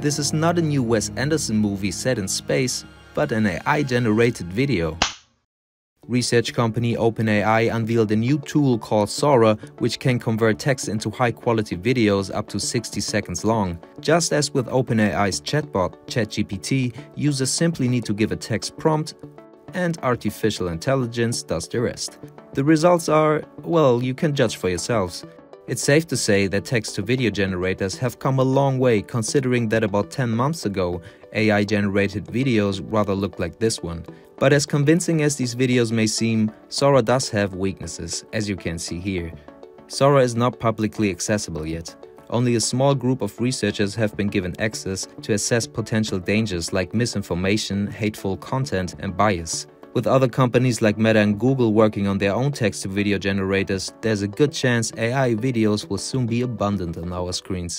This is not a new Wes Anderson movie set in space, but an AI-generated video. Research company OpenAI unveiled a new tool called Sora, which can convert text into high-quality videos up to 60 seconds long. Just as with OpenAI's chatbot, ChatGPT, users simply need to give a text prompt, and artificial intelligence does the rest. The results are, well, you can judge for yourselves. It's safe to say that text-to-video generators have come a long way, considering that about 10 months ago, AI-generated videos rather looked like this one. But as convincing as these videos may seem, Sora does have weaknesses, as you can see here. Sora is not publicly accessible yet. Only a small group of researchers have been given access to assess potential dangers like misinformation, hateful content, and bias. With other companies like Meta and Google working on their own text-to-video generators, there's a good chance AI videos will soon be abundant on our screens.